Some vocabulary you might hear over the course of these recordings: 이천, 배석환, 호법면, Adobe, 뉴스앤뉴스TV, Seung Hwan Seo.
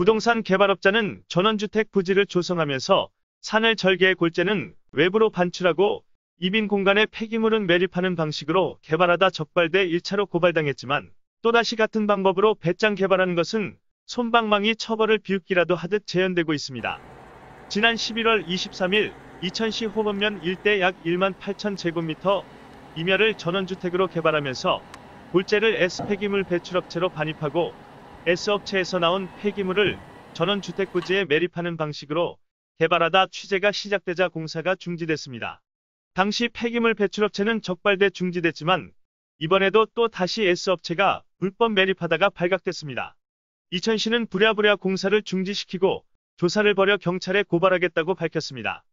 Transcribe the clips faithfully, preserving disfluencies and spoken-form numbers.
부동산 개발업자는 전원주택 부지를 조성하면서 산을 절개해 골재는 외부로 반출하고 이민 공간의 폐기물은 매립하는 방식으로 개발하다 적발돼 일 차로 고발당했지만 또다시 같은 방법으로 배짱 개발하는 것은 솜방망이 처벌을 비웃기라도 하듯 재현되고 있습니다. 지난 십일월 이십삼일 이천시 호법면 일대 약 일만 팔천 제곱미터 임야를 전원주택으로 개발하면서 골재를 에스 폐기물 배출업체로 반입하고 에스 업체에서 나온 폐기물을 전원주택 부지에 매립하는 방식으로 개발하다 취재가 시작되자 공사가 중지됐습니다. 당시 폐기물 배출업체는 적발돼 중지됐지만 이번에도 또 다시 에스 업체가 불법 매립하다가 발각됐습니다. 이천시는 부랴부랴 공사를 중지시키고 조사를 벌여 경찰에 고발하겠다고 밝혔습니다.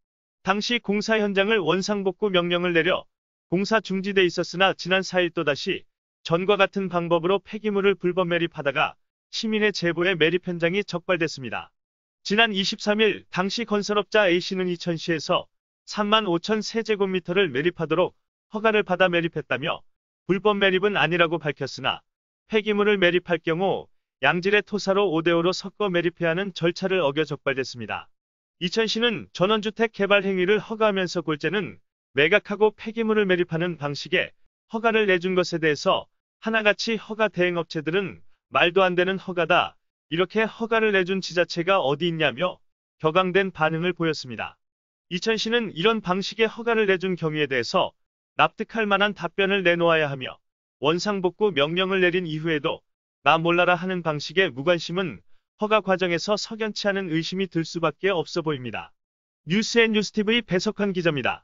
당시 공사 현장을 원상복구 명령을 내려 공사 중지돼 있었으나 지난 사일 또다시 전과 같은 방법으로 폐기물을 불법 매립하다가 시민의 제보에 매립 현장이 적발됐습니다. 지난 이십삼일 당시 건설업자 A씨는 이천시에서 삼만 오천 세제곱미터를 매립하도록 허가를 받아 매립했다며 불법 매립은 아니라고 밝혔으나 폐기물을 매립할 경우 양질의 토사로 오 대 오로 섞어 매립해야 하는 절차를 어겨 적발됐습니다. 이천시는 전원주택 개발 행위를 허가하면서 골재는 매각하고 폐기물을 매립하는 방식에 허가를 내준 것에 대해서 하나같이 허가 대행업체들은 말도 안 되는 허가다, 이렇게 허가를 내준 지자체가 어디 있냐며 격앙된 반응을 보였습니다. 이천시는 이런 방식의 허가를 내준 경위에 대해서 납득할 만한 답변을 내놓아야 하며 원상복구 명령을 내린 이후에도 나 몰라라 하는 방식의 무관심은 허가 과정에서 석연치 않은 의심이 들 수밖에 없어 보입니다. 뉴스앤뉴스티비 배석환 기자입니다.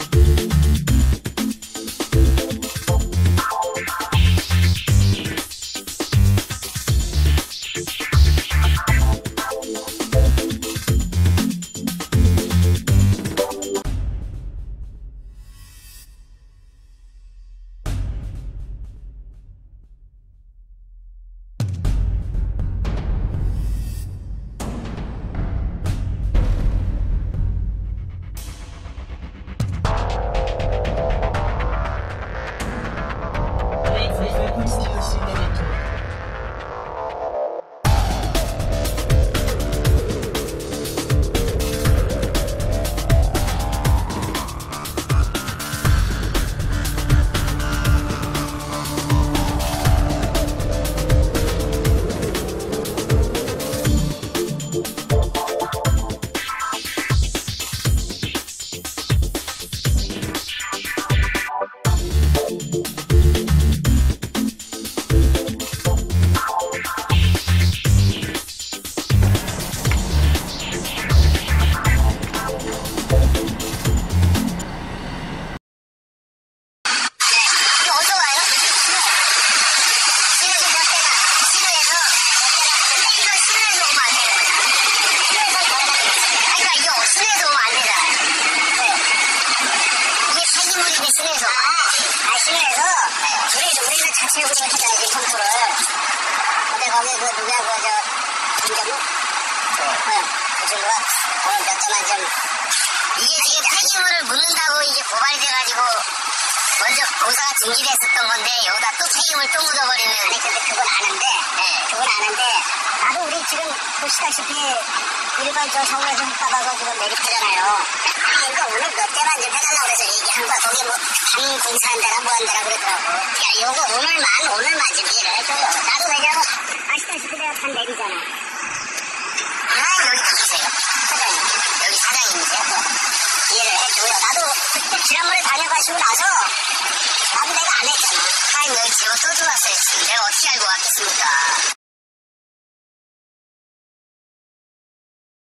지난번에 다녀가시고 나서 나도 내가 안 했잖아. 아, 여기 제가 떠들어왔어요. 내가 어떻게 다시 알고 왔겠습니다.